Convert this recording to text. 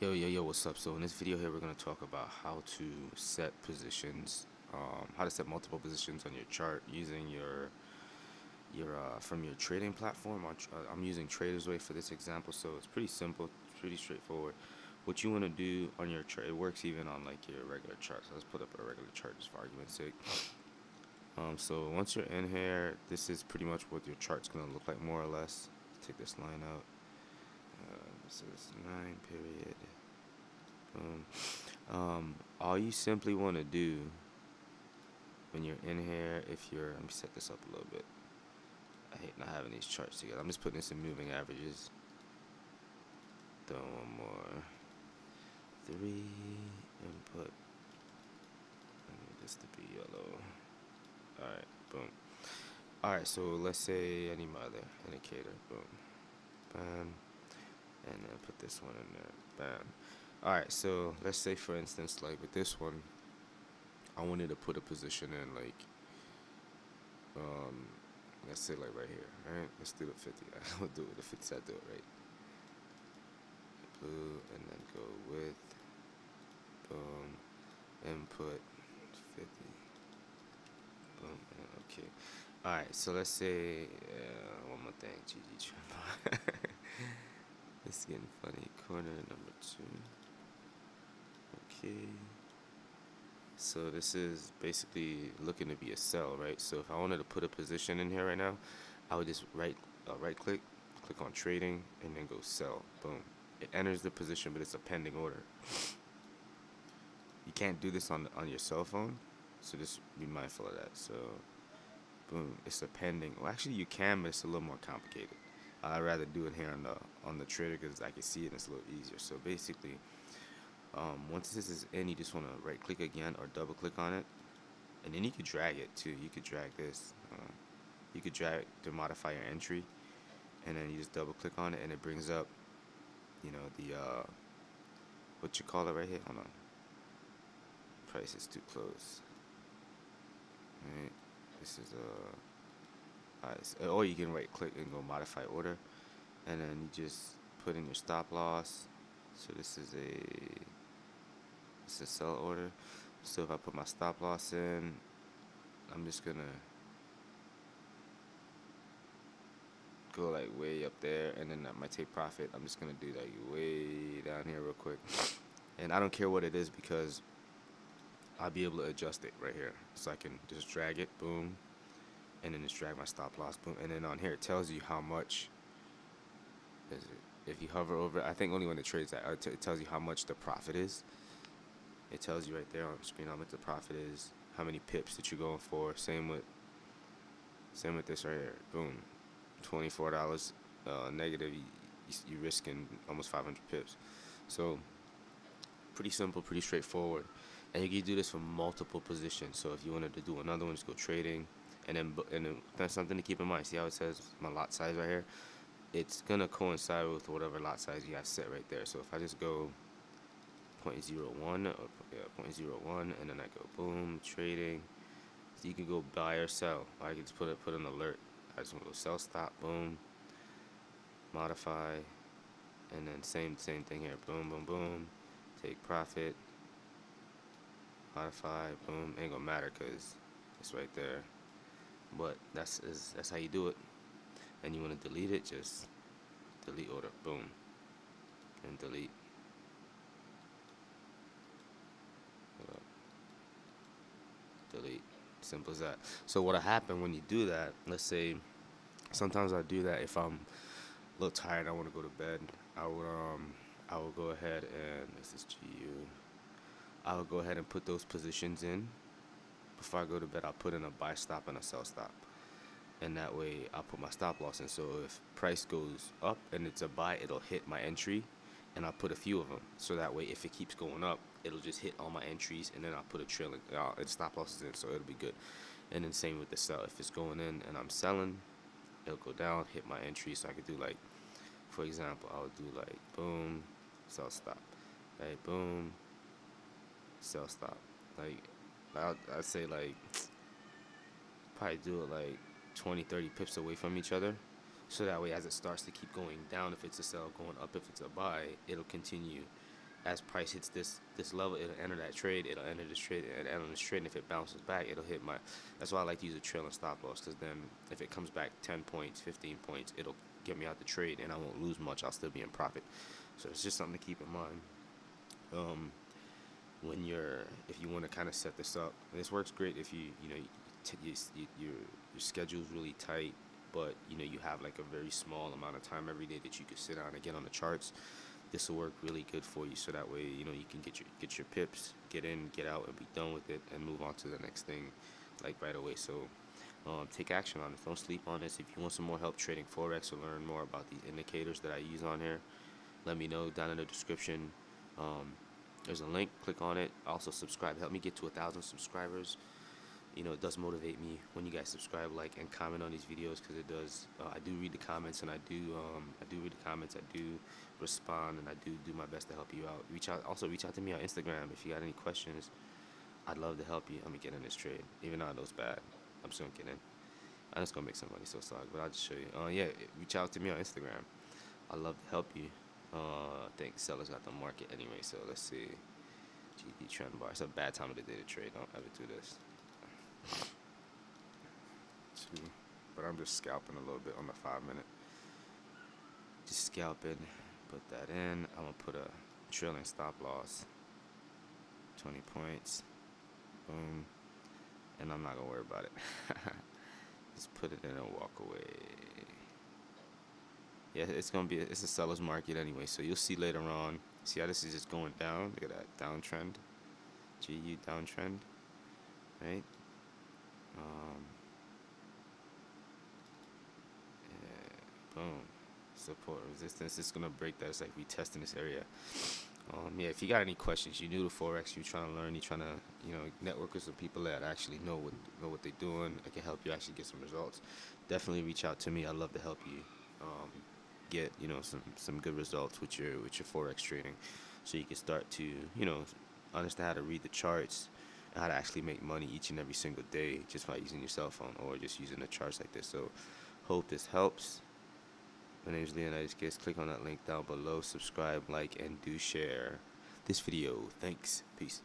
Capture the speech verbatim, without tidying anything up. Yo, yo, yo, what's up? So in this video here, we're going to talk about how to set positions, um, how to set multiple positions on your chart using your, your uh, from your trading platform. I'm using Tradersway for this example, so it's pretty simple, pretty straightforward. What you want to do on your chart, it works even on like your regular chart. So let's put up a regular chart just for argument's sake. Um, so once you're in here, this is pretty much what your chart's going to look like, more or less. Let's take this line out. So it's nine period. Boom. Um, all you simply want to do when you're in here, if you're, let me set this up a little bit. I hate not having these charts together. I'm just putting this in moving averages. Throw one more. Three input. I need this to be yellow. All right. Boom. All right. So let's say I need my other indicator. Boom. Bam. And then put this one in there. Bam. Alright, so let's say for instance, like with this one, I wanted to put a position in, like, um, let's say like right here. Alright, let's do the fifty. I'll do it if it's, I do it right. Blue, and then go with, boom, input, fifty. Boom, and okay. Alright, so let's say, uh, one more thing, G G Trimble. It's getting funny. Corner number two. Okay. So this is basically looking to be a sell, right? So if I wanted to put a position in here right now, I would just right uh, right click, click on trading, and then go sell. Boom. It enters the position, but it's a pending order. You can't do this on on your cell phone, so just be mindful of that. So, boom. It's a pending. Well, actually, you can, but it's a little more complicated. I'd rather do it here on the on the trader because I can see it and it's a little easier. So basically, um, once this is in, you just want to right click again or double click on it, and then you could drag it too. You could drag this, uh, you could drag it to modify your entry, and then you just double click on it, and it brings up, you know, the uh, what you call it right here. Hold on, price is too close. All right, this is a. Uh, Uh, or you can right click and go modify order, and then you just put in your stop loss. So this is a this is a sell order. So if I put my stop loss in, I'm just gonna go like way up there, and then my take profit, I'm just gonna do like way down here real quick, and I don't care what it is because I'll be able to adjust it right here. So I can just drag it, boom. And then just drag my stop loss, boom. And then on here it tells you how much is it. If you hover over, I think only when it trades that, it tells you how much the profit is. It tells you right there on the screen how much the profit is, how many pips that you're going for. Same with, same with this right here. Boom, twenty-four dollars uh, negative. You, you're risking almost five hundred pips. So pretty simple, pretty straightforward. And you can do this for multiple positions. So if you wanted to do another one, just go trading. And then, and then that's something to keep in mind. See how it says my lot size right here? It's going to coincide with whatever lot size you have set right there. So if I just go zero point zero one, or, yeah, zero point zero one, and then I go boom, trading. So you can go buy or sell. Or I can just put a, put an alert. I just want to go sell stop, boom, modify, and then same same thing here. Boom, boom, boom, take profit, modify, boom. Ain't going to matter because it's right there. But that's is that's how you do it. And you want to delete it, just delete order, boom, and delete. Hold up. Delete, simple as that. So what'll happen when you do that? Let's say sometimes I do that if I'm a little tired, I want to go to bed. I would um I will go ahead and this is G U. I will go ahead and put those positions in. Before I go to bed, I'll put in a buy stop and a sell stop, and that way I'll put my stop loss in. So if price goes up and it's a buy, it'll hit my entry, and I'll put a few of them. So that way, if it keeps going up, it'll just hit all my entries, and then I'll put a trailing uh, and stop losses in, so it'll be good. And then same with the sell. If it's going in and I'm selling, it'll go down, hit my entry. So I could do like, for example, I'll do like boom, sell stop, right? Boom, sell stop, like. I'd, I'd say like probably do it like twenty, thirty pips away from each other, so that way as it starts to keep going down if it's a sell, going up if it's a buy, it'll continue as price hits this this level, it'll enter that trade, it'll enter this trade, and enter this trade, and if it bounces back, it'll hit my, that's why I like to use a trailing stop loss, because then if it comes back ten points, fifteen points, it'll get me out the trade, and I won't lose much, I'll still be in profit. So it's just something to keep in mind. Um, when you're, if you want to kind of set this up, this works great if you, you know, you, you, you, your, your schedule's really tight, but, you know, you have like a very small amount of time every day that you could sit down and get on the charts. This will work really good for you, so that way, you know, you can get your get your pips, get in, get out, and be done with it, and move on to the next thing, like, right away. So um, take action on it. Don't sleep on this. If you want some more help trading Forex or learn more about these indicators that I use on here, let me know down in the description. Um, there's a link. Click on it. Also, subscribe. Help me get to a thousand subscribers. You know, it does motivate me when you guys subscribe, like, and comment on these videos, because it does. Uh, I do read the comments, and I do, um, I do read the comments, I do respond, and I do do my best to help you out. Reach out, also reach out to me on Instagram if you got any questions. I'd love to help you. I'm gonna get in this trade, even though I know it's bad. I'm still gonna get in. I'm just gonna make some money, so sorry, but I'll just show you. Uh, yeah, reach out to me on Instagram. I'd love to help you. Uh, I think sellers got the market anyway, so let's see. G D trend bar. It's a bad time of the day to trade. Don't ever do this. Two. But I'm just scalping a little bit on the five minute, just scalping, put that in. I'm gonna put a trailing stop loss, twenty points, boom, and I'm not gonna worry about it. Just put it in and walk away. Yeah, it's gonna be a, it's a seller's market anyway, so you'll see later on. See how this is just going down? Look at that downtrend, G U downtrend, right? Um, yeah, boom, support, resistance, it's going to break that, it's like retesting this area. Um, yeah, if you got any questions, you're new to Forex, you're trying to learn, you're trying to, you know, network with some people that actually know what, know what they're doing, I can help you actually get some results, definitely reach out to me. I'd love to help you, um, get, you know, some, some good results with your, with your Forex trading, so you can start to, you know, understand how to read the charts, how to actually make money each and every single day just by using your cell phone or just using the charts like this. So hope this helps. My name is Leonidas Guiste. Click on that link down below, subscribe, like, and do share this video. Thanks. Peace.